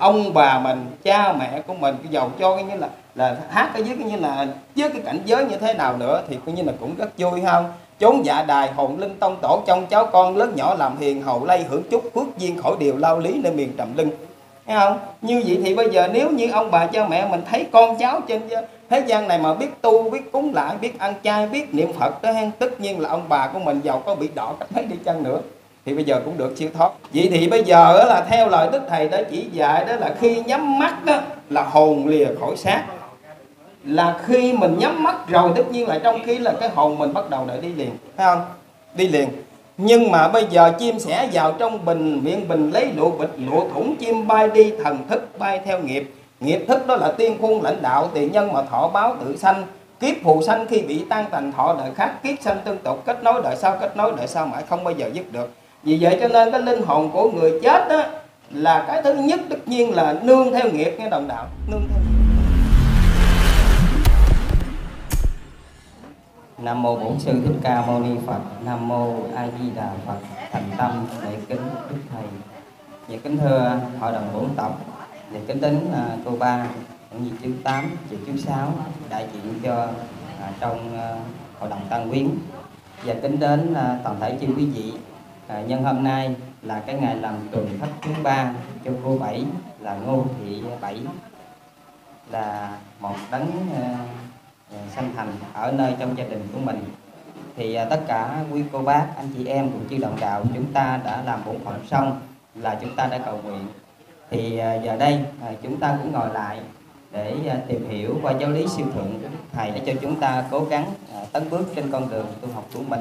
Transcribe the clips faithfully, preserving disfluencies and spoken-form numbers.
ông bà mình, cha mẹ của mình, cái dầu cho cái như là là hát cái dưới cái như là dưới cái cảnh giới như thế nào nữa thì coi như là cũng rất vui không. Chốn dạ đài hồn linh tông tổ, trong cháu con lớn nhỏ làm hiền, hậu lây hưởng chúc phước duyên khỏi điều lao lý nơi miền trầm lưng. Thấy không? Như vậy thì bây giờ nếu như ông bà cha mẹ mình thấy con cháu trên thế gian này mà biết tu, biết cúng lại, biết ăn chay, biết niệm Phật đó, tất nhiên là ông bà của mình giàu có bị đỏ cách mấy đi chăng nữa thì bây giờ cũng được siêu thoát. Vậy thì bây giờ đó là theo lời Đức Thầy đã chỉ dạy đó là khi nhắm mắt đó là hồn lìa khỏi xác. Là khi mình nhắm mắt rồi tất nhiên là trong khi là cái hồn mình bắt đầu đợi đi liền, phải không? Đi liền. Nhưng mà bây giờ chim sẻ vào trong bình, miệng bình lấy lụa bịch, lụa thủng chim bay đi, thần thức bay theo nghiệp. Nghiệp thức đó là tiên khuôn lãnh đạo, tiền nhân mà thọ báo tự sanh. Kiếp phù sanh khi bị tan tành thọ đời khác, kiếp sanh tương tục, kết nối đời sau, kết nối đời sau mãi không bao giờ dứt được. Vì vậy cho nên cái linh hồn của người chết đó là cái thứ nhất tất nhiên là nương theo nghiệp nghe đồng đạo, nương theo nghiệp. Nam mô Bổn Sư Thích Ca Mâu Ni Phật. Nam mô A Di Đà Phật. Thành tâm để kính Đức Thầy, để kính thưa hội đồng bổn tộc, để kính đến cô ba, cũng như chú tám, chị chú sáu đại diện cho à, trong à, hội đồng Tăng Quyến, và kính đến à, toàn thể chư quý vị. À, nhân hôm nay là cái ngày làm tuần khách thứ ba cho cô Bảy là Ngô Thị Bảy, là một đấng à, sanh thành ở nơi trong gia đình của mình. Thì tất cả quý cô bác, anh chị em cùng chư đồng đạo, chúng ta đã làm bổn phận xong là chúng ta đã cầu nguyện. Thì giờ đây chúng ta cũng ngồi lại để tìm hiểu qua giáo lý siêu thượng Thầy để cho chúng ta cố gắng tấn bước trên con đường tu học của mình.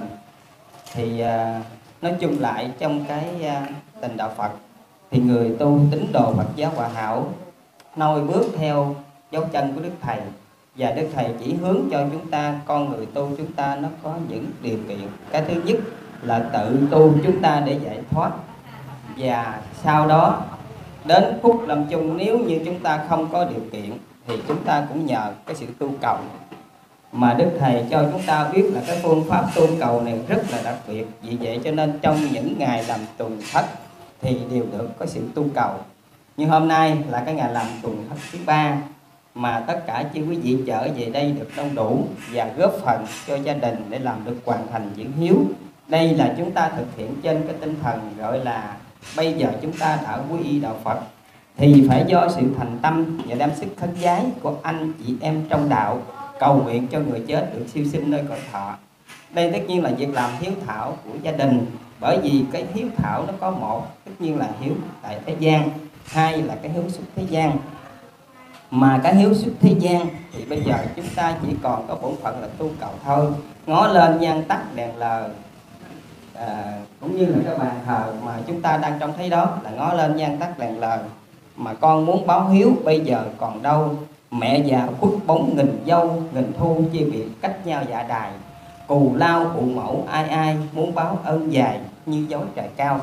Thì nói chung lại trong cái tình đạo Phật thì người tu tín đồ Phật giáo Hòa Hảo noi bước theo dấu chân của Đức Thầy, và Đức Thầy chỉ hướng cho chúng ta, con người tu chúng ta nó có những điều kiện. Cái thứ nhất là tự tu chúng ta để giải thoát, và sau đó đến phút lâm chung nếu như chúng ta không có điều kiện thì chúng ta cũng nhờ cái sự tu cầu. Mà Đức Thầy cho chúng ta biết là cái phương pháp tu cầu này rất là đặc biệt. Vì vậy cho nên trong những ngày làm tuần thất thì đều được có sự tu cầu. Nhưng hôm nay là cái ngày làm tuần thất thứ ba mà tất cả chư quý vị trở về đây được đông đủ và góp phần cho gia đình để làm được hoàn thành diễn hiếu. Đây là chúng ta thực hiện trên cái tinh thần gọi là bây giờ chúng ta đã quy y đạo Phật thì phải do sự thành tâm và đem sức khấn vái của anh chị em trong đạo cầu nguyện cho người chết được siêu sinh nơi cõi thọ. Đây tất nhiên là việc làm hiếu thảo của gia đình, bởi vì cái hiếu thảo nó có một, tất nhiên là hiếu tại thế gian, hai là cái hiếu xuất thế gian. Mà cái hiếu xuất thế gian thì bây giờ chúng ta chỉ còn có bổn phận là tu cầu thôi. Ngó lên nhan tắt đèn lờ, à, cũng như là cái bàn thờ mà chúng ta đang trông thấy đó là ngó lên nhan tắt đèn lờ. Mà con muốn báo hiếu bây giờ còn đâu. Mẹ già khuất bóng nghìn dâu, nghìn thu chia biệt cách nhau dạ đài. Cù lao cụ mẫu ai ai muốn báo ơn dài như dấu trời cao.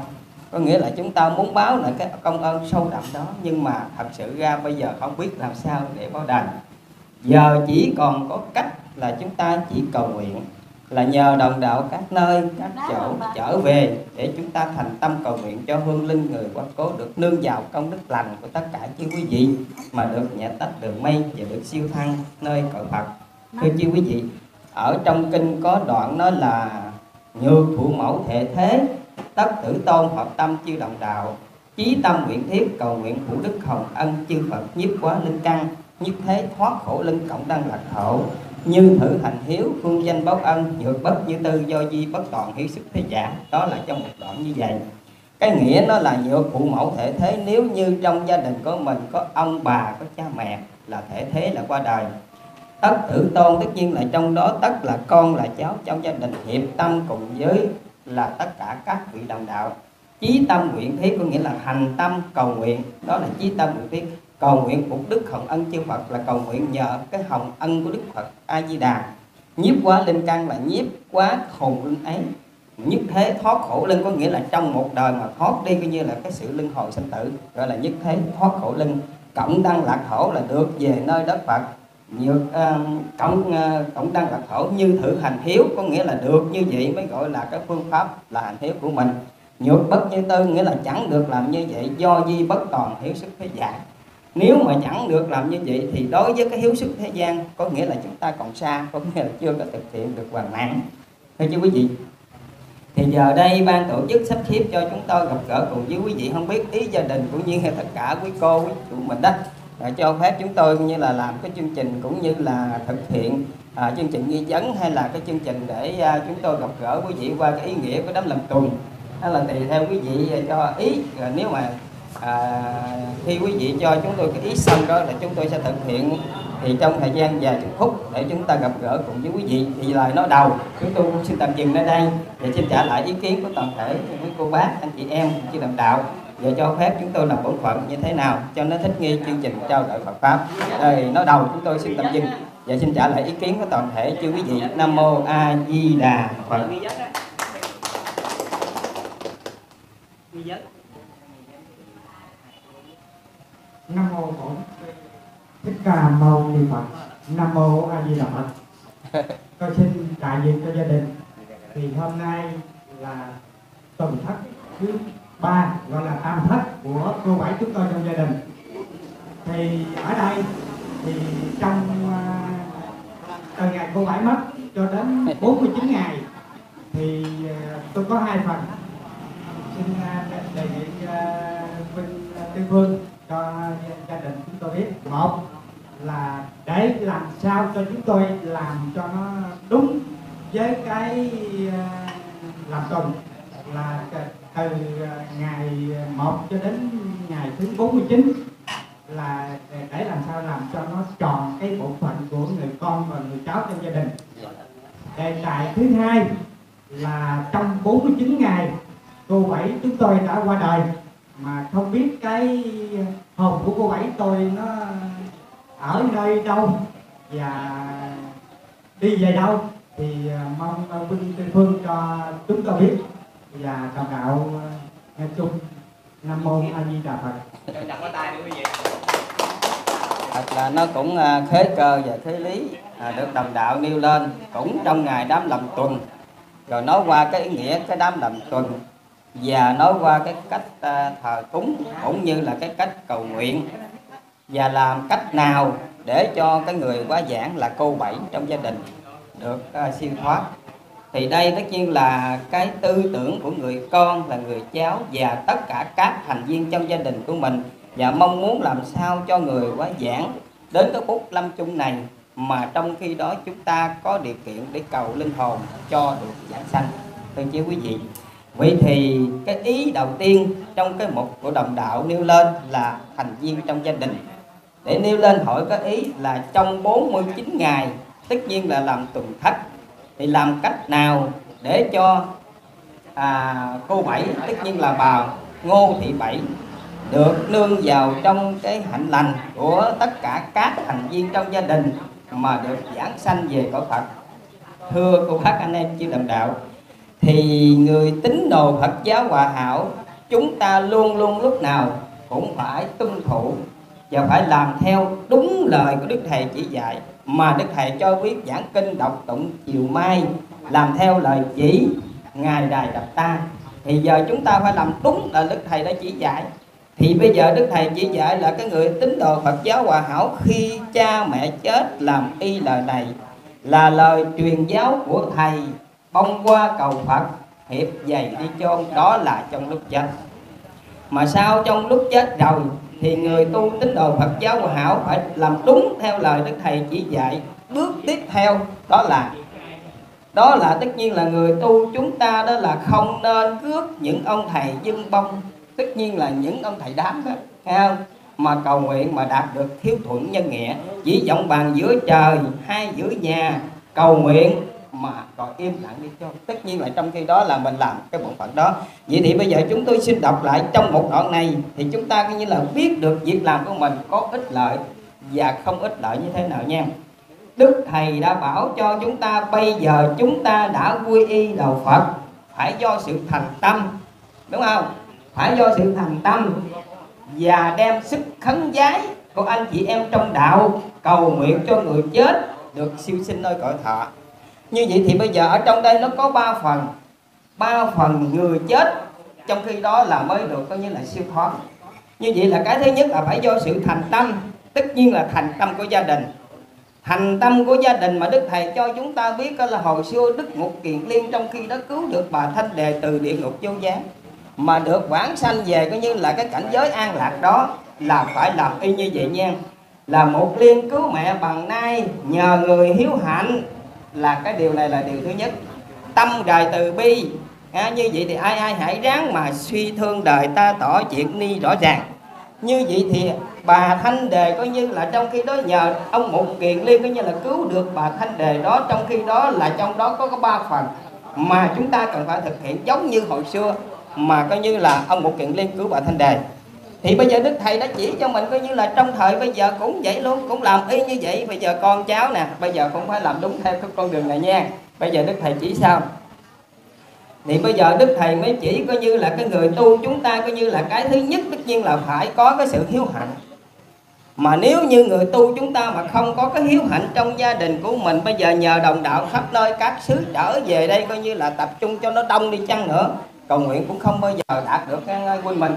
Có nghĩa là chúng ta muốn báo lại cái công ơn sâu đậm đó, nhưng mà thật sự ra bây giờ không biết làm sao để báo đền. Giờ chỉ còn có cách là chúng ta chỉ cầu nguyện, là nhờ đồng đạo các nơi, các chỗ trở về để chúng ta thành tâm cầu nguyện cho hương linh người quá cố được nương vào công đức lành của tất cả chư quý vị mà được nhẹ tách đường mây và được siêu thăng nơi cõi Phật. Thưa chư quý vị, ở trong kinh có đoạn nói là nhược phụ mẫu thể thế, tất tử tôn hợp tâm chư đồng đạo, chí tâm nguyện thiết cầu nguyện phụ đức hồng ân chư Phật nhiếp quá linh căn, nhất thế thoát khổ linh cộng đăng lạc thổ, như thử hành hiếu phương danh báo ân, nhược bất như tư do di bất toàn hiếu sức thế giả. Đó là trong một đoạn như vậy. Cái nghĩa nó là nhược phụ mẫu thể thế, nếu như trong gia đình của mình có ông bà, có cha mẹ là thể thế là qua đời. Tất tử tôn tất nhiên là trong đó tất là con là cháu trong gia đình, hiệp tâm cùng với là tất cả các vị đồng đạo. Chí tâm nguyện thiết có nghĩa là hành tâm cầu nguyện, đó là chí tâm nguyện thiết cầu nguyện phục đức hồng ân chư Phật, là cầu nguyện nhờ cái hồng ân của Đức Phật A Di Đà. Nhiếp quá linh căn là nhiếp quá hồn linh ấy, nhất thế thoát khổ linh có nghĩa là trong một đời mà thoát đi coi như là cái sự luân hồi sanh tử, gọi là nhất thế thoát khổ linh. Cộng đăng lạc khổ là được về nơi đất Phật. Nhược uh, cộng uh, cộng đăng lạc khổ, như thử hành hiếu có nghĩa là được như vậy mới gọi là cái phương pháp là hành hiếu của mình. Nhược bất như tư nghĩa là chẳng được làm như vậy, do di bất toàn hiếu sức thế gian. Nếu mà chẳng được làm như vậy thì đối với cái hiếu sức thế gian có nghĩa là chúng ta còn xa, có nghĩa là chưa có thực hiện được hoàn mãn. Thưa chứ quý vị, thì giờ đây ban tổ chức sắp xếp cho chúng tôi gặp gỡ cùng với quý vị, không biết ý gia đình cũng như tất cả quý cô quý chủ mình đó để cho phép chúng tôi cũng như là làm cái chương trình cũng như là thực hiện à, chương trình nghi vấn hay là cái chương trình để à, chúng tôi gặp gỡ quý vị qua cái ý nghĩa của đám làm tuần. Đó là tùy theo quý vị cho ý, rồi nếu mà à, khi quý vị cho chúng tôi cái ý xong đó là chúng tôi sẽ thực hiện thì trong thời gian vài chục phút để chúng ta gặp gỡ cùng với quý vị. Thì lời nói đầu chúng tôi cũng xin tạm dừng ở đây để xin trả lại ý kiến của toàn thể quý cô bác anh chị em chị đồng đạo và cho phép chúng tôi làm bổn phận như thế nào cho nó thích nghi chương trình trao đổi Phật pháp. Đây nói đầu chúng tôi xin tạm dừng và xin trả lại ý kiến của toàn thể chư quý vị. Nam mô A Di Đà Phật. Nam mô Bổn Thích Ca Mâu Ni Phật. Nam mô A Di Đà Phật. Tôi xin đại diện cho gia đình thì hôm nay là tuần thất thứ ba, gọi là tam thất của cô bảy chúng tôi trong gia đình. Thì ở đây thì trong từ ngày cô bảy mất cho đến bốn mươi chín ngày thì tôi có hai phần xin đề nghị Minh Tư Phương cho gia đình chúng tôi biết. Một là để làm sao cho chúng tôi làm cho nó đúng với cái làm tuần là từ ngày một cho đến ngày thứ bốn mươi chín, là để làm sao làm cho nó tròn cái bổn phận của người con và người cháu trong gia đình. Đề tài thứ hai là trong bốn mươi chín ngày cô Bảy chúng tôi đã qua đời mà không biết cái hồn của cô Bảy tôi nó ở nơi đâu và đi về đâu, thì mong Minh Tư Phương cho chúng tôi biết và đồng đạo nghe chung. Nam mô A Di Đà Phật. Thật là nó cũng khế cơ và khế lý à, được đồng đạo nêu lên cũng trong ngày đám làm tuần, rồi nói qua cái ý nghĩa cái đám làm tuần và nói qua cái cách uh, thờ cúng cũng như là cái cách cầu nguyện và làm cách nào để cho cái người quá giảng là cô Bảy trong gia đình được uh, siêu thoát. Thì đây tất nhiên là cái tư tưởng của người con là người cháu và tất cả các thành viên trong gia đình của mình, và mong muốn làm sao cho người quá giảng đến cái phút lâm chung này mà trong khi đó chúng ta có điều kiện để cầu linh hồn cho được giảng sanh. Thưa chứ quý vị, vậy thì cái ý đầu tiên trong cái mục của đồng đạo nêu lên là thành viên trong gia đình, để nêu lên hỏi cái ý là trong bốn mươi chín ngày tất nhiên là làm tuần thất thì làm cách nào để cho à, cô Bảy tất nhiên là bà Ngô Thị Bảy được nương vào trong cái hạnh lành của tất cả các thành viên trong gia đình mà được giảng sanh về cõi Phật. Thưa cô bác anh em chư đồng đạo, thì người tín đồ Phật giáo Hòa Hảo chúng ta luôn luôn lúc nào cũng phải tuân thủ và phải làm theo đúng lời của Đức Thầy chỉ dạy, mà Đức Thầy cho biết giảng kinh đọc tụng chiều mai làm theo lời chỉ ngài đài đập ta. Thì giờ chúng ta phải làm đúng là Đức Thầy đã chỉ dạy. Thì bây giờ Đức Thầy chỉ dạy là cái người tín đồ Phật giáo Hòa Hảo khi cha mẹ chết làm y lời này, là lời truyền giáo của Thầy bông qua cầu Phật hiệp dày đi chôn, đó là trong lúc chết. Mà sau trong lúc chết rồi thì người tu tín đồ Phật giáo Hòa Hảo phải làm đúng theo lời Đức Thầy chỉ dạy. Bước tiếp theo đó là đó là tất nhiên là người tu chúng ta đó là không nên cướp những ông thầy dưng bông, tất nhiên là những ông thầy đám đó, thấy không? Mà cầu nguyện mà đạt được hiếu thuận nhân nghĩa, chỉ vọng bàn giữa trời hay giữa nhà cầu nguyện mà còn im lặng đi cho. Tất nhiên là trong khi đó là mình làm cái bổn phận đó. Vậy thì bây giờ chúng tôi xin đọc lại trong một đoạn này thì chúng ta coi như là biết được việc làm của mình có ích lợi và không ích lợi như thế nào nha. Đức Thầy đã bảo cho chúng ta bây giờ chúng ta đã quy y đầu Phật phải do sự thành tâm, đúng không? Phải do sự thành tâm và đem sức khấn vái của anh chị em trong đạo cầu nguyện cho người chết được siêu sinh nơi cõi thọ. Như vậy thì bây giờ ở trong đây nó có ba phần. Ba phần người chết trong khi đó là mới được có nghĩa là siêu thoát. Như vậy là cái thứ nhất là phải do sự thành tâm, tất nhiên là thành tâm của gia đình. Thành tâm của gia đình mà Đức Thầy cho chúng ta biết là hồi xưa Đức Mục Kiền Liên trong khi đó cứu được bà Thanh Đề từ địa ngục vô gián mà được vãng sanh về coi như là cái cảnh giới an lạc đó, là phải làm y như vậy nha. Là một liên cứu mẹ bằng nay nhờ người hiếu hạnh, là cái điều này là điều thứ nhất. Tâm đời từ bi à, như vậy thì ai ai hãy ráng mà suy thương đời ta tỏ chuyện ni rõ ràng. Như vậy thì bà Thanh Đề coi như là trong khi đó nhờ ông Mục Kiền Liên coi như là cứu được bà Thanh Đề đó, trong khi đó là trong đó có ba phần mà chúng ta cần phải thực hiện giống như hồi xưa mà coi như là ông Mục Kiền Liên cứu bà Thanh Đề. Thì bây giờ Đức Thầy đã chỉ cho mình coi như là trong thời bây giờ cũng vậy luôn, cũng làm y như vậy. Bây giờ con cháu nè, bây giờ cũng phải làm đúng theo cái con đường này nha. Bây giờ Đức Thầy chỉ sao? Thì bây giờ Đức Thầy mới chỉ coi như là cái người tu chúng ta coi như là cái thứ nhất tất nhiên là phải có cái sự hiếu hạnh. Mà nếu như người tu chúng ta mà không có cái hiếu hạnh trong gia đình của mình, bây giờ nhờ đồng đạo khắp nơi các xứ trở về đây coi như là tập trung cho nó đông đi chăng nữa, cầu nguyện cũng không bao giờ đạt được cái quân mình.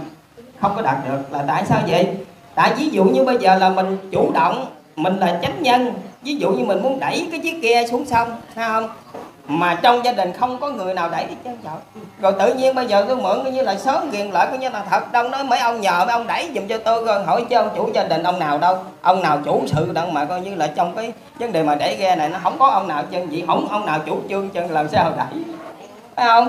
Không có đạt được là tại sao vậy? Tại ví dụ như bây giờ là mình chủ động, mình là chánh nhân, ví dụ như mình muốn đẩy cái chiếc ghe xuống sông, thấy không? Mà trong gia đình không có người nào đẩy hết trơn trọi. Rồi tự nhiên bây giờ cứ mượn coi như là sớm ghiền lợi coi như là thật đông nói mấy ông nhờ mấy ông đẩy giùm cho tôi, rồi hỏi chứ ông chủ gia đình ông nào đâu, ông nào chủ sự đặng mà coi như là trong cái vấn đề mà đẩy ghe này nó không có ông nào chân vậy, không ông nào chủ trương chân làm sao đẩy, phải không?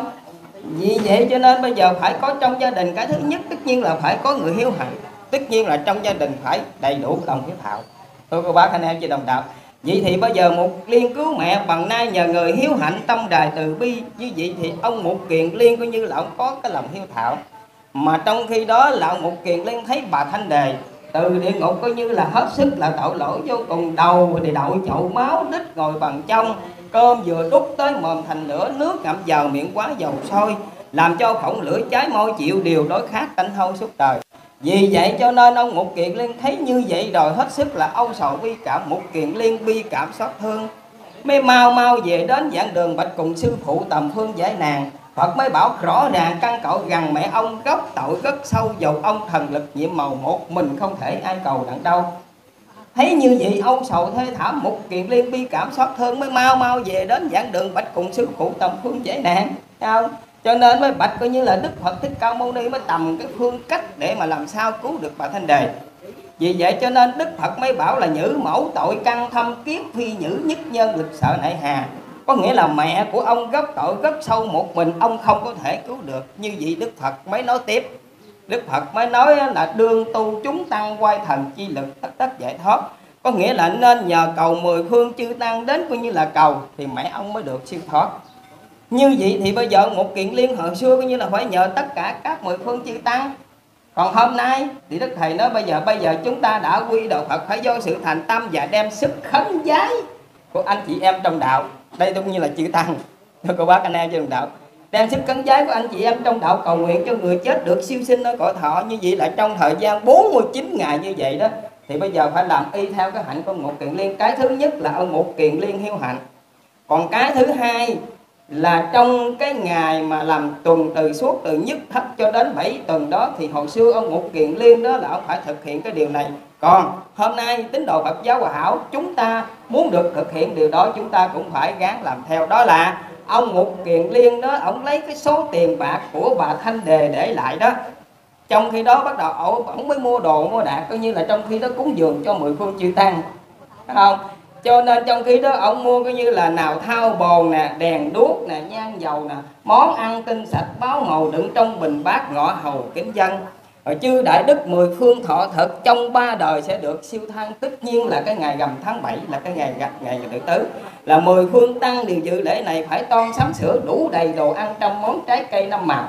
Vì vậy cho nên bây giờ phải có trong gia đình, cái thứ nhất tất nhiên là phải có người hiếu hạnh, tất nhiên là trong gia đình phải đầy đủ đồng hiếu thảo. Tôi cô bác anh em chị đồng đạo. Vậy thì bây giờ một liên cứu mẹ bằng nay nhờ người hiếu hạnh tâm đài từ bi. Như vậy thì ông Mục Kiền Liên coi như là ông có cái lòng hiếu thảo. Mà trong khi đó là ông Mục Kiền Liên thấy bà Thanh Đề từ địa ngục coi như là hết sức là tội lỗi vô cùng, đầu thì đậu chậu máu, đít ngồi bằng trong, cơm vừa đút tới mồm thành lửa, nước ngậm vào miệng quá dầu sôi, làm cho phỏng lưỡi trái môi chịu điều đói khát tanh hôi suốt đời. Vì vậy cho nên ông Mục Kiền Liên thấy như vậy rồi hết sức là âu sầu bi cảm. Mục Kiền Liên bi cảm xót thương mới mau mau về đến giảng đường bạch cùng sư phụ tầm phương giải nàng. Phật mới bảo rõ ràng căn cậu rằng mẹ ông gốc tội rất sâu, dầu ông thần lực nhiệm màu một mình không thể ai cầu đặng đâu. Thấy như vậy âu sầu thê thảm, Mục Kiền Liên bi cảm xót thương mới mau mau về đến giảng đường bạch cùng sư phụ tầm phương giải nạn, thấy không? Cho nên mới bạch coi như là Đức Phật Thích Ca Mâu Ni mới tầm cái phương cách để mà làm sao cứu được bà Thanh Đề. Vì vậy cho nên Đức Phật mới bảo là nhữ mẫu tội căn thâm kiếp, phi nhữ nhất nhân lực sợ nại hà. Có nghĩa là mẹ của ông gốc tội rất sâu, một mình ông không có thể cứu được. Như vậy Đức Phật mới nói tiếp. Đức Phật mới nói là đương tu chúng tăng quay thần chi lực tất tất giải thoát. Có nghĩa là nên nhờ cầu mười phương chư tăng đến coi như là cầu thì mẹ ông mới được siêu thoát. Như vậy thì bây giờ một kiện liên hồi xưa coi như là phải nhờ tất cả các mười phương chư tăng. Còn hôm nay thì Đức Thầy nói bây giờ bây giờ chúng ta đã quy đầu Phật phải do sự thành tâm và đem sức khấn giái của anh chị em trong đạo. Đây cũng như là chữ tăng, thưa cô bác anh em trong đạo. Đem sức khấn giái của anh chị em trong đạo cầu nguyện cho người chết được siêu sinh ở cõi thọ. Như vậy là trong thời gian bốn mươi chín ngày như vậy đó, thì bây giờ phải làm y theo cái hạnh của một kiện liên. Cái thứ nhất là ông một kiện liên hiếu hạnh. Còn cái thứ hai là trong cái ngày mà làm tuần từ suốt từ nhất thấp cho đến bảy tuần đó, thì hồi xưa ông Mục Kiền Liên đó là ông phải thực hiện cái điều này. Còn hôm nay tín đồ Phật Giáo Hòa Hảo chúng ta muốn được thực hiện điều đó, chúng ta cũng phải gắng làm theo. Đó là ông Mục Kiền Liên đó, ông lấy cái số tiền bạc của bà Thanh Đề để lại đó, trong khi đó bắt đầu ông mới mua đồ mua đạc coi như là trong khi đó cúng dường cho mười phương chư tăng, phải không? Cho nên trong khi đó ông mua coi như là nào thao bồn nè, đèn đuốc nè, nhang dầu nè, món ăn tinh sạch báo màu đựng trong bình bát ngọ hầu kính dân. Rồi chư đại đức mười phương thọ thực trong ba đời sẽ được siêu thăng. Tất nhiên là cái ngày rằm tháng bảy là cái ngày ngày, ngày tự tứ, là mười phương tăng điều dự lễ này phải toan sắm sửa đủ đầy đồ ăn trong món trái cây năm màu.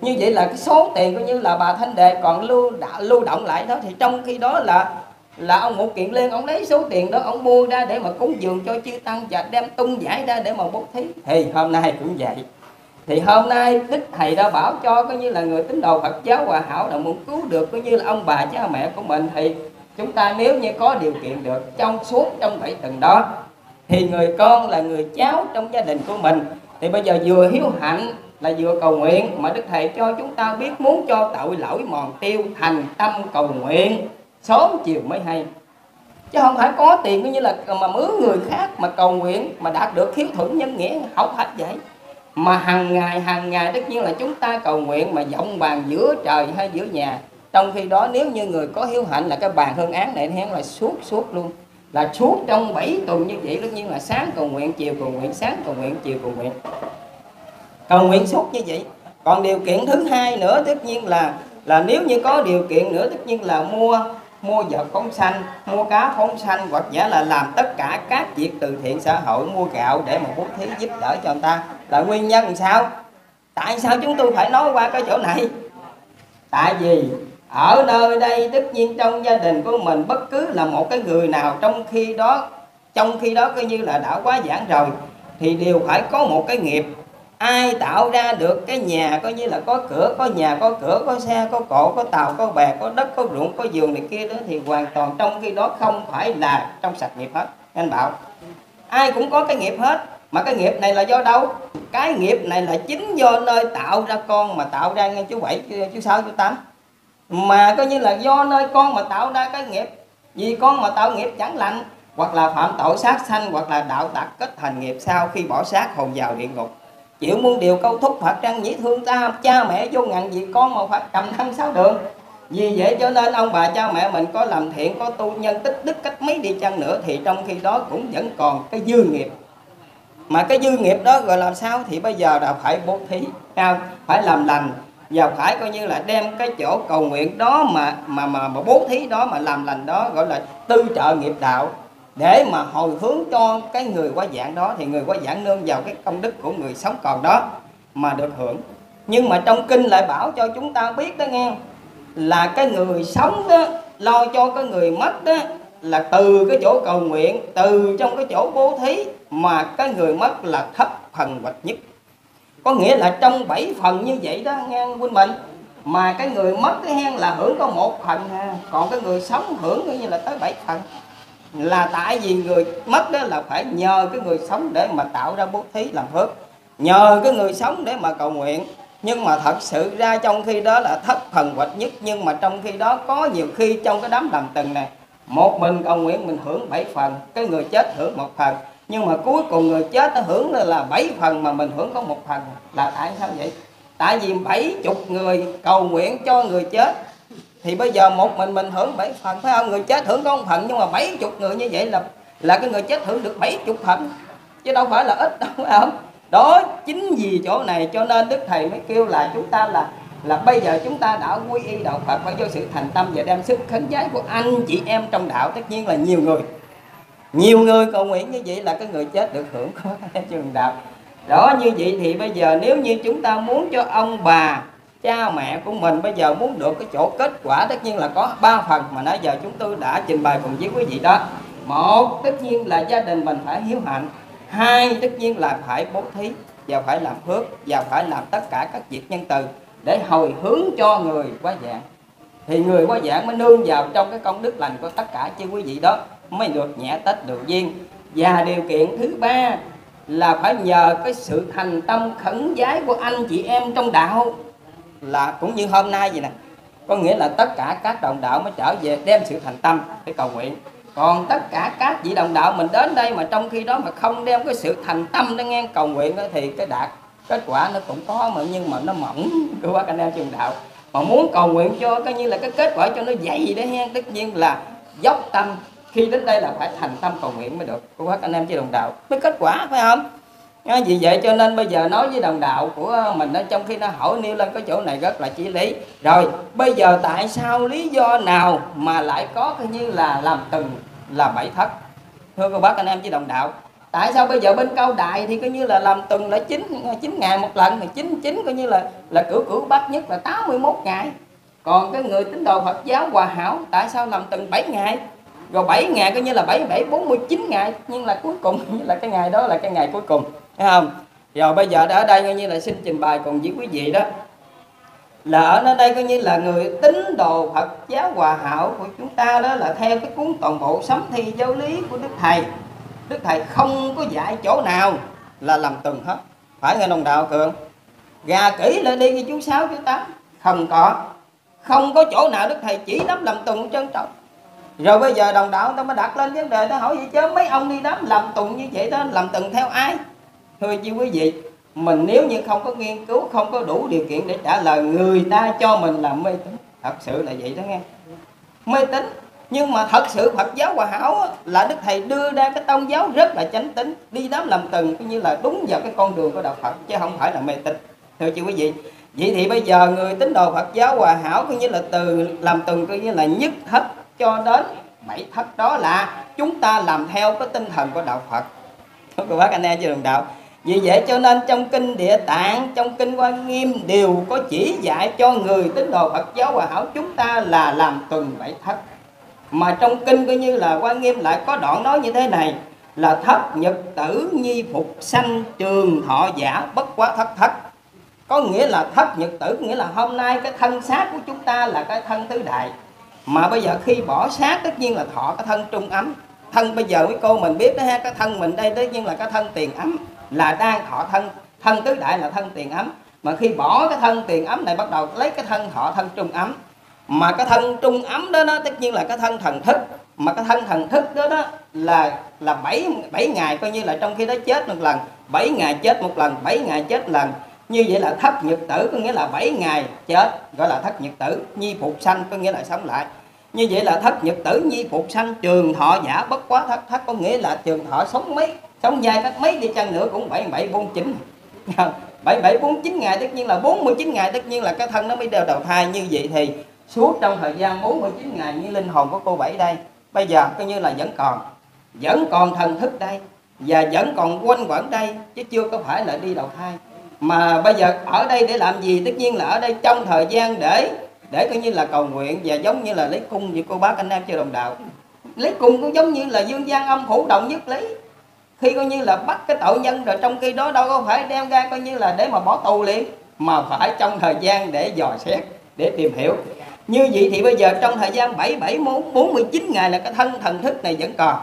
Như vậy là cái số tiền coi như là bà Thanh Đề còn lưu lưu động lại đó, thì trong khi đó là là ông Mục Kiền Liên ông lấy số tiền đó ông mua ra để mà cúng dường cho chư tăng và đem tung giải ra để mà bố thí. Thì hôm nay cũng vậy, thì hôm nay Đức Thầy đã bảo cho coi như là người tín đồ Phật Giáo Hòa Hảo là muốn cứu được coi như là ông bà cha mẹ của mình, thì chúng ta nếu như có điều kiện được trong suốt trong bảy tuần đó, thì người con là người cháu trong gia đình của mình, thì bây giờ vừa hiếu hạnh là vừa cầu nguyện mà Đức Thầy cho chúng ta biết muốn cho tội lỗi mòn tiêu, thành tâm cầu nguyện sớm chiều mới hay. Chứ không phải có tiền như là mà mướn người khác mà cầu nguyện mà đạt được hiếu thuận nhân nghĩa, không phải vậy. Mà hàng ngày hàng ngày tất nhiên là chúng ta cầu nguyện mà vọng bàn giữa trời hay giữa nhà. Trong khi đó nếu như người có hiếu hạnh là cái bàn hương án này hén là suốt suốt luôn. Là suốt trong bảy tuần như vậy, tất nhiên là sáng cầu nguyện, chiều cầu nguyện, sáng cầu nguyện, chiều cầu nguyện. Cầu nguyện suốt như vậy. Còn điều kiện thứ hai nữa tất nhiên là là nếu như có điều kiện nữa tất nhiên là mua mua vợ phóng sanh, mua cá phóng sanh, hoặc giả là làm tất cả các việc từ thiện xã hội, mua gạo để mà bố thí giúp đỡ cho người ta. Là nguyên nhân sao? Tại sao chúng tôi phải nói qua cái chỗ này? Tại vì ở nơi đây tất nhiên trong gia đình của mình bất cứ là một cái người nào trong khi đó trong khi đó coi như là đã quá giảng rồi thì đều phải có một cái nghiệp. Ai tạo ra được cái nhà coi như là có cửa, có nhà, có cửa, có xe, có cộ, có tàu, có bè, có đất, có ruộng, có vườn này kia đó thì hoàn toàn trong khi đó không phải là trong sạch nghiệp hết. Anh bảo ai cũng có cái nghiệp hết. Mà cái nghiệp này là do đâu? Cái nghiệp này là chính do nơi tạo ra con mà tạo ra ngay chú bảy, chú sáu, chú tám. Mà coi như là do nơi con mà tạo ra cái nghiệp. Vì con mà tạo nghiệp chẳng lành, hoặc là phạm tội sát sanh, hoặc là đạo tặc kết thành nghiệp, sau khi bỏ xác hồn vào địa ngục. Chịu muôn điều câu thúc, Phật răng nhĩ thương ta, cha mẹ vô ngần vì con mà phải cầm thân sáu đường. Vì vậy cho nên ông bà cha mẹ mình có làm thiện, có tu nhân tích đức cách mấy đi chăng nữa thì trong khi đó cũng vẫn còn cái dư nghiệp. Mà cái dư nghiệp đó rồi làm sao? Thì bây giờ là phải bố thí, phải làm lành, và phải coi như là đem cái chỗ cầu nguyện đó mà mà mà, mà bố thí đó, mà làm lành đó, gọi là tư trợ nghiệp đạo, để mà hồi hướng cho cái người quá giảng đó. Thì người quá giảng nương vào cái công đức của người sống còn đó mà được hưởng. Nhưng mà trong kinh lại bảo cho chúng ta biết đó nghe, là cái người sống đó lo cho cái người mất đó, là từ cái chỗ cầu nguyện, từ trong cái chỗ bố thí mà cái người mất là thấp phần hoạch nhất. Có nghĩa là trong bảy phần như vậy đó nghe huynh mình, mà cái người mất cái hen là hưởng có một phần, còn cái người sống hưởng như là tới bảy phần. Là tại vì người mất đó là phải nhờ cái người sống để mà tạo ra bố thí làm phước, nhờ cái người sống để mà cầu nguyện. Nhưng mà thật sự ra trong khi đó là thất phần hoạch nhất. Nhưng mà trong khi đó có nhiều khi trong cái đám làm từng này, một mình cầu nguyện mình hưởng bảy phần, cái người chết hưởng một phần. Nhưng mà cuối cùng người chết nó hưởng là bảy phần mà mình hưởng có một phần. Là tại sao vậy? Tại vì bảy chục người cầu nguyện cho người chết, thì bây giờ một mình mình hưởng bảy phần, phải không? Người chết hưởng có một phần, nhưng mà bảy chục người như vậy là là cái người chết hưởng được bảy chục phần, chứ đâu phải là ít đâu, phải không? Đó chính vì chỗ này cho nên Đức Thầy mới kêu là chúng ta là là bây giờ chúng ta đã quy y đạo Phật phải vô sự thành tâm và đem sức khấn vái của anh chị em trong đạo. Tất nhiên là nhiều người nhiều người cầu nguyện như vậy là cái người chết được hưởng có trường đạo đó. Như vậy thì bây giờ nếu như chúng ta muốn cho ông bà cha mẹ của mình bây giờ muốn được cái chỗ kết quả, tất nhiên là có ba phần mà nãy giờ chúng tôi đã trình bày cùng với quý vị đó. Một, tất nhiên là gia đình mình phải hiếu hạnh. Hai, tất nhiên là phải bố thí và phải làm phước và phải làm tất cả các việc nhân từ để hồi hướng cho người quá dạng. Thì người quá dạng mới nương vào trong cái công đức lành của tất cả chư quý vị đó, mới được nhẹ tết được duyên. Và điều kiện thứ ba là phải nhờ cái sự thành tâm khẩn vái của anh chị em trong đạo, là cũng như hôm nay vậy nè. Có nghĩa là tất cả các đồng đạo mới trở về đem sự thành tâm để cầu nguyện. Còn tất cả các vị đồng đạo mình đến đây mà trong khi đó mà không đem cái sự thành tâm để nghe cầu nguyện đó, thì cái đạt kết quả nó cũng có mà nhưng mà nó mỏng của anh em trường đạo. Mà muốn cầu nguyện cho coi như là cái kết quả cho nó dày để hen, tất nhiên là dốc tâm. Khi đến đây là phải thành tâm cầu nguyện mới được của các anh em chứ đồng đạo mới kết quả, phải không? À, vì vậy cho nên bây giờ nói với đồng đạo của mình đó, trong khi nó hỏi nêu lên cái chỗ này rất là chỉ lý. Rồi bây giờ tại sao lý do nào mà lại có coi như là làm từng là bảy thất? Thưa cô bác anh em chứ đồng đạo, tại sao bây giờ bên Cao Đài thì coi như là làm từng là chín chín ngày một lần, mà chín chín coi như là là cửu cửu bát nhất là tám mươi mốt ngày. Còn cái người tín đồ Phật giáo Hòa Hảo tại sao làm từng bảy ngày? Rồi bảy ngày coi như là bảy, bảy, bốn mươi chín ngày. Nhưng là cuối cùng là cái ngày đó là cái ngày cuối cùng, thấy không? Rồi bây giờ ở đây coi như là xin trình bày cùng với quý vị đó, là ở nơi đây coi như là người tín đồ Phật giáo Hòa Hảo của chúng ta đó là theo cái cuốn toàn bộ sấm thi giáo lý của Đức Thầy. Đức Thầy không có dạy chỗ nào là làm từng hết, phải nghe đồng đạo Cường? gà kỹ lại đi như chú sáu, chú tám. Không có. Không có chỗ nào Đức Thầy chỉ đám làm tùng trân trọng. Rồi bây giờ đồng đạo ta mới đặt lên vấn đề ta hỏi vậy chứ mấy ông đi đám làm tùng như vậy đó, làm tùng theo ai? Thưa chị quý vị, mình nếu như không có nghiên cứu, không có đủ điều kiện để trả lời người ta cho mình là mê tín. Thật sự là vậy đó nghe. Mê tín. Nhưng mà thật sự Phật giáo Hòa Hảo là Đức Thầy đưa ra cái tôn giáo rất là chánh tín, đi đám làm tùng cũng như là đúng vào cái con đường của đạo Phật chứ không phải là mê tín. Thưa chị quý vị, vậy thì bây giờ người tín đồ Phật giáo Hòa Hảo cũng như là từ làm tùng cũng như là nhất thất cho đến bảy thất, đó là chúng ta làm theo cái tinh thần của đạo Phật. Các bác anh em chưa đồng đạo. Vì vậy cho nên trong kinh Địa Tạng, trong kinh Quan Nghiêm đều có chỉ dạy cho người tín đồ Phật giáo Hòa Hảo chúng ta là làm tùng bảy thất. Mà trong kinh coi như là Quan Nghiêm lại có đoạn nói như thế này là thất nhật tử nhi phục sanh trường thọ giả bất quá thất thất. Có nghĩa là thất nhật tử, nghĩa là hôm nay cái thân xác của chúng ta là cái thân tứ đại. Mà bây giờ khi bỏ xác tất nhiên là thọ cái thân trung ấm. Thân bây giờ quý cô mình biết đó ha, cái thân mình đây tất nhiên là cái thân tiền ấm, là đang thọ thân, thân tứ đại là thân tiền ấm. Mà khi bỏ cái thân tiền ấm này bắt đầu lấy cái thân thọ thân trung ấm. Mà cái thân trung ấm đó, đó tất nhiên là cái thân thần thức. Mà cái thân thần thức đó, đó là là bảy ngày coi như là trong khi đó chết một lần, bảy ngày chết một lần, bảy ngày chết một lần. Như vậy là thất nhật tử có nghĩa là bảy ngày chết gọi là thất nhật tử, nhi phục sanh có nghĩa là sống lại. Như vậy là thất nhật tử nhi phục sanh trường thọ giả bất quá thất thất, có nghĩa là trường thọ sống mấy, sống dài các mấy đi chăng nữa cũng bảy mươi bảy bốn mươi chín. bảy mươi bảy bốn mươi chín ngày tất nhiên là bốn mươi chín ngày tất nhiên là cái thân nó mới đều đầu thai. Như vậy thì suốt trong thời gian bốn mươi chín ngày như linh hồn của cô Bảy đây bây giờ coi như là vẫn còn, vẫn còn thần thức đây và vẫn còn quanh quẩn đây chứ chưa có phải là đi đầu thai. Mà bây giờ ở đây để làm gì? Tất nhiên là ở đây trong thời gian để để coi như là cầu nguyện và giống như là lấy cung như cô bác anh em chưa đồng đạo. Lấy cung cũng giống như là dương gian âm phủ động nhất lý. Khi coi như là bắt cái tội nhân rồi trong khi đó đâu có phải đem ra coi như là để mà bỏ tù liền, mà phải trong thời gian để dò xét, để tìm hiểu. Như vậy thì bây giờ trong thời gian bảy mươi bảy bốn mươi chín ngày là cái thân thần thức này vẫn còn.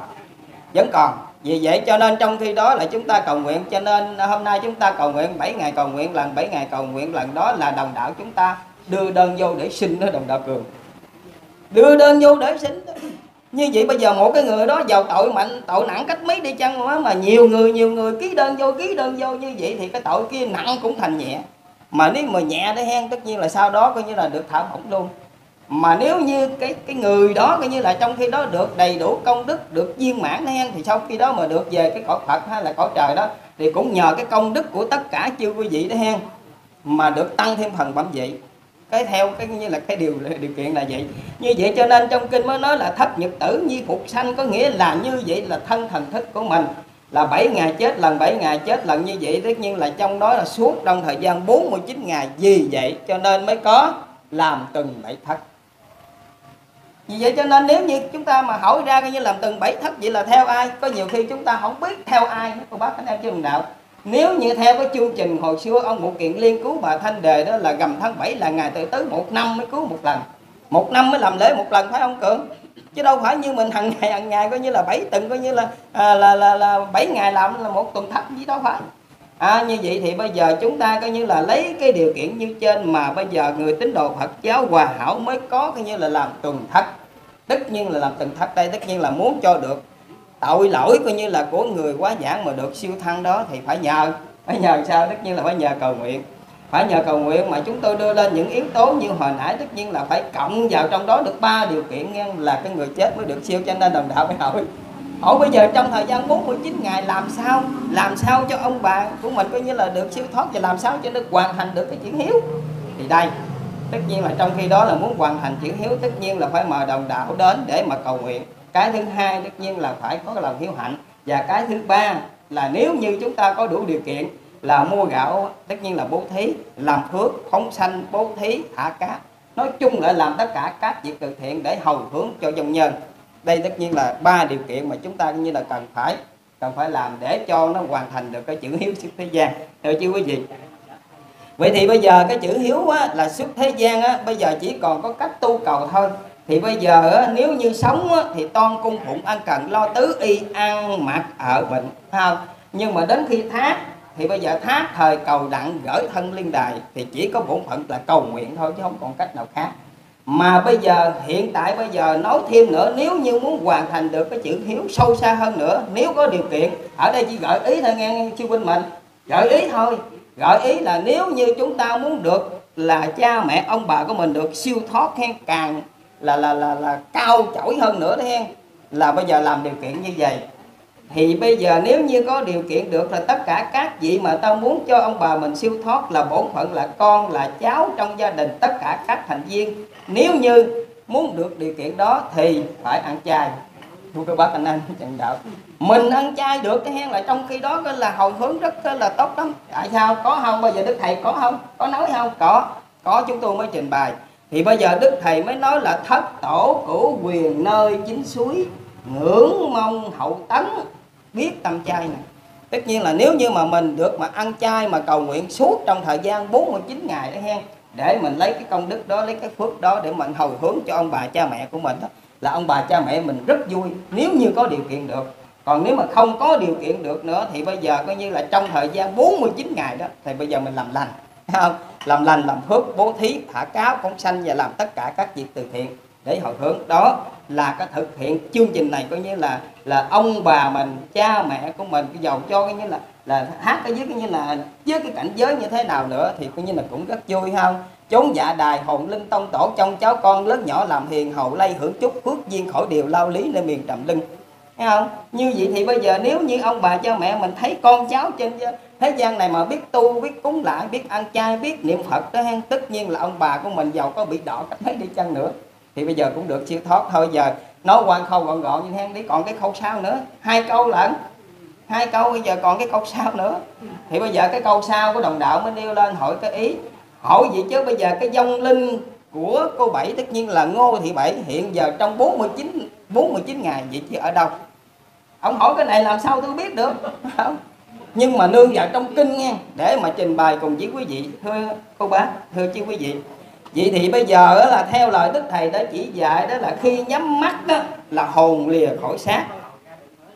Vẫn còn. Vì vậy cho nên trong khi đó là chúng ta cầu nguyện, cho nên hôm nay chúng ta cầu nguyện bảy ngày cầu nguyện lần, bảy ngày cầu nguyện lần, đó là đồng đạo chúng ta đưa đơn vô để xin đó đồng đạo Cường. Đưa đơn vô để xin. Như vậy bây giờ một cái người đó vào tội mạnh, tội nặng cách mấy đi chăng nữa mà nhiều người nhiều người ký đơn vô, ký đơn vô như vậy thì cái tội kia nặng cũng thành nhẹ. Mà nếu mà nhẹ để hen tất nhiên là sau đó coi như là được thả bổng luôn. Mà nếu như cái cái người đó coi như là trong khi đó được đầy đủ công đức, được viên mãn hen thì sau khi đó mà được về cái cõi Phật hay là cõi trời đó thì cũng nhờ cái công đức của tất cả chư quý vị đó hen mà được tăng thêm phần bẩm vị. Cái theo cái như là cái điều điều kiện là vậy. Như vậy cho nên trong kinh mới nói là thất nhật tử nhi phục sanh, có nghĩa là như vậy là thân thần thức của mình là bảy ngày chết lần, bảy ngày chết lần. Như vậy tất nhiên là trong đó là suốt trong thời gian bốn mươi chín ngày. Vì vậy cho nên mới có làm từng bảy thất. Vì vậy cho nên nếu như chúng ta mà hỏi ra coi như làm từng bảy thất vậy là theo ai? Có nhiều khi chúng ta không biết theo ai. Cô bác anh em chưa đồng đạo. Nếu như theo cái chương trình hồi xưa ông Bộ Kiện Liên cứu bà Thanh Đề đó là gầm tháng bảy là ngày tự tứ, một năm mới cứu một lần. Một năm mới làm lễ một lần phải không Cường? Chứ đâu phải như mình hằng ngày hằng ngày coi như là bảy tuần coi như là à, là là là bảy ngày làm là một tuần thất gì đó phải. À, như vậy thì bây giờ chúng ta coi như là lấy cái điều kiện như trên mà bây giờ người tín đồ Phật giáo Hòa Hảo mới có coi như là làm tuần thất. Tất nhiên là làm tuần thất đây tất nhiên là muốn cho được tội lỗi coi như là của người quá giảng mà được siêu thăng đó thì phải nhờ. Phải nhờ sao? Tất nhiên là phải nhờ cầu nguyện. Phải nhờ cầu nguyện mà chúng tôi đưa lên những yếu tố như hồi nãy tất nhiên là phải cộng vào trong đó được ba điều kiện nghe là cái người chết mới được siêu, cho nên đồng đạo phải hỏi. Hỏi bây giờ trong thời gian bốn mươi chín ngày làm sao? Làm sao cho ông bà của mình coi như là được siêu thoát và làm sao cho nó hoàn thành được cái chuyển hiếu? Thì đây, tất nhiên là trong khi đó là muốn hoàn thành chuyển hiếu tất nhiên là phải mời đồng đạo đến để mà cầu nguyện. Cái thứ hai tất nhiên là phải có lòng hiếu hạnh. Và cái thứ ba là nếu như chúng ta có đủ điều kiện là mua gạo tất nhiên là bố thí, làm phước, phóng sanh, bố thí, thả cá. Nói chung là làm tất cả các việc từ thiện để hầu hướng cho dân nhân. Đây tất nhiên là ba điều kiện mà chúng ta như là cần phải cần phải làm để cho nó hoàn thành được cái chữ hiếu xuất thế gian. Được chưa quý vị? Vậy thì bây giờ cái chữ hiếu á, là xuất thế gian á, bây giờ chỉ còn có cách tu cầu thôi. Thì bây giờ á, nếu như sống á, thì toan cung phụng ăn cần lo tứ y ăn mặc ở bệnh. Không? Nhưng mà đến khi thác Thì bây giờ thác thời cầu đặng gửi thân liên đài thì chỉ có bổn phận là cầu nguyện thôi, chứ không còn cách nào khác. Mà bây giờ hiện tại bây giờ nói thêm nữa, nếu như muốn hoàn thành được cái chữ hiếu sâu xa hơn nữa, nếu có điều kiện, ở đây chỉ gợi ý thôi nghe sư huynh mình, gợi ý thôi, gợi ý là nếu như chúng ta muốn được là cha mẹ ông bà của mình được siêu thoát hen, càng là là là là cao chổi hơn nữa đấy hen, là bây giờ làm điều kiện như vậy. Thì bây giờ nếu như có điều kiện được là tất cả các vị mà ta muốn cho ông bà mình siêu thoát là bổn phận là con, là cháu trong gia đình, tất cả các thành viên. Nếu như muốn được điều kiện đó thì phải ăn chay. Thưa các bác anh anh trần đạo, mình ăn chay được cái hen, là trong khi đó là hồi hướng rất là tốt lắm. Tại sao có không? Bây giờ Đức Thầy có không? Có nói không? Có, có chúng tôi mới trình bày. Thì bây giờ Đức Thầy mới nói là thất tổ cửu quyền nơi chính suối, ngưỡng mong hậu tấn, biết tâm chay này. Tất nhiên là nếu như mà mình được mà ăn chay mà cầu nguyện suốt trong thời gian bốn mươi chín ngày đó hen, để mình lấy cái công đức đó, lấy cái phước đó để mình hồi hướng cho ông bà cha mẹ của mình đó, là ông bà cha mẹ mình rất vui nếu như có điều kiện được. Còn nếu mà không có điều kiện được nữa thì bây giờ coi như là trong thời gian bốn mươi chín ngày đó thì bây giờ mình làm lành, không? Làm lành, làm phước, bố thí, thả cáo, phóng sanh và làm tất cả các việc từ thiện để hồi hướng. Đó là cái thực hiện chương trình này, coi như là là ông bà mình, cha mẹ của mình, cái dầu cho coi như là là hát cái dưới, coi như là với cái cảnh giới như thế nào nữa thì coi như là cũng rất vui, không? Chốn dạ đài hồn linh tông tổ, trong cháu con lớn nhỏ làm hiền hậu lây hưởng chúc, phước duyên khỏi điều lao lý lên miền trầm lưng, thấy không? Như vậy thì bây giờ nếu như ông bà cha mẹ mình thấy con cháu trên thế gian này mà biết tu, biết cúng lại, biết ăn chay, biết niệm Phật đó, tất nhiên là ông bà của mình giàu có bị đỏ cách mấy đi chăng nữa thì bây giờ cũng được siêu thoát. Thôi giờ nói quan khâu gọn gọn như thế đi, còn cái khâu sau nữa, hai câu lận, hai câu bây giờ còn cái câu sau nữa. Thì bây giờ cái câu sau của đồng đạo mới nêu lên hỏi cái ý, hỏi gì chứ bây giờ cái vong linh của cô Bảy, tất nhiên là Ngô Thị Bảy, hiện giờ trong bốn mươi chín ngày vậy chứ ở đâu? Ông hỏi cái này làm sao tôi biết được? Không. Nhưng mà nương vào trong kinh nghe để mà trình bày cùng với quý vị. Thưa cô bác, thưa chị quý vị, vậy thì bây giờ là theo lời Đức Thầy đã chỉ dạy đó, là khi nhắm mắt đó là hồn lìa khỏi xác.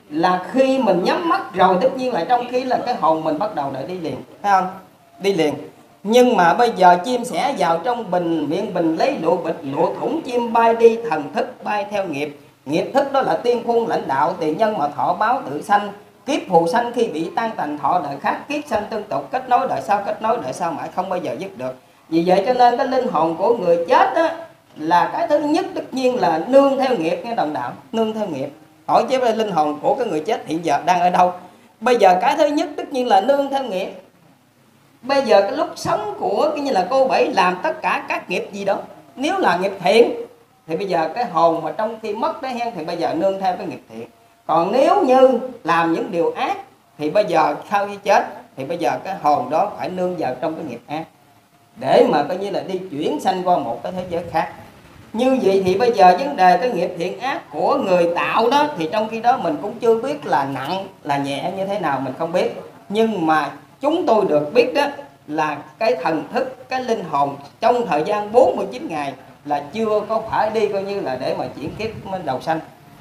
Là khi mình nhắm mắt rồi tất nhiên là trong khi là cái hồn mình bắt đầu lại đi liền, thấy không? Đi liền. Nhưng mà bây giờ chim sẻ vào trong bình, miệng bình lấy lụa bịch, lụa thủng chim bay đi, thần thức bay theo nghiệp. Nghiệp thức đó là tiên khuôn lãnh đạo, tiền nhân mà thọ báo tự sanh. Kiếp phù sanh khi bị tan tành thọ đời khác, kiếp sanh tương tục, kết nối đời sau, kết nối đời sau mãi không bao giờ dứt được. Vì vậy cho nên cái linh hồn của người chết đó, là cái thứ nhất tất nhiên là nương theo nghiệp nghe đồng đạo, nương theo nghiệp. Hỏi chứ linh hồn của cái người chết hiện giờ đang ở đâu? Bây giờ cái thứ nhất tất nhiên là nương theo nghiệp. Bây giờ cái lúc sống của cái như là cô Bảy làm tất cả các nghiệp gì đó, nếu là nghiệp thiện thì bây giờ cái hồn mà trong khi mất đấy hen thì bây giờ nương theo cái nghiệp thiện. Còn nếu như làm những điều ác thì bây giờ sau khi chết thì bây giờ cái hồn đó phải nương vào trong cái nghiệp ác để mà coi như là đi chuyển sanh qua một cái thế giới khác. Như vậy thì bây giờ vấn đề cái nghiệp thiện ác của người tạo đó thì trong khi đó mình cũng chưa biết là nặng là nhẹ như thế nào, mình không biết. Nhưng mà chúng tôi được biết đó là cái thần thức, cái linh hồn trong thời gian bốn mươi chín ngày là chưa có phải đi coi như là để mà chuyển kiếp đầu sanh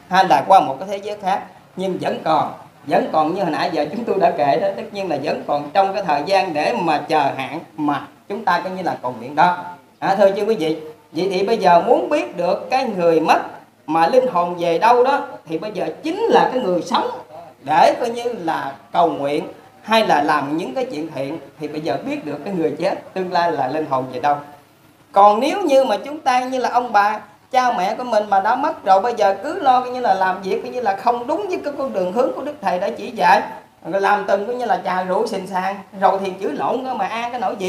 hay là qua một cái thế giới khác, nhưng vẫn còn, vẫn còn như hồi nãy giờ chúng tôi đã kể đó, tất nhiên là vẫn còn trong cái thời gian để mà chờ hạn mà chúng ta coi như là cầu nguyện đó. À, thưa chứ quý vị, vậy thì bây giờ muốn biết được cái người mất mà linh hồn về đâu đó thì bây giờ chính là cái người sống để coi như là cầu nguyện hay là làm những cái chuyện thiện thì bây giờ biết được cái người chết tương lai là linh hồn về đâu. Còn nếu như mà chúng ta như là ông bà cha mẹ của mình mà đã mất rồi, bây giờ cứ lo như là làm việc như là không đúng với cái con đường hướng của Đức Thầy đã chỉ dạy, làm từng như là trà rượu xình xàng rồi thì chữ lộn mà ăn cái nỗi gì.